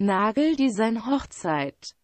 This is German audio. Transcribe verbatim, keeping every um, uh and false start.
Nagel-Design-Hochzeit.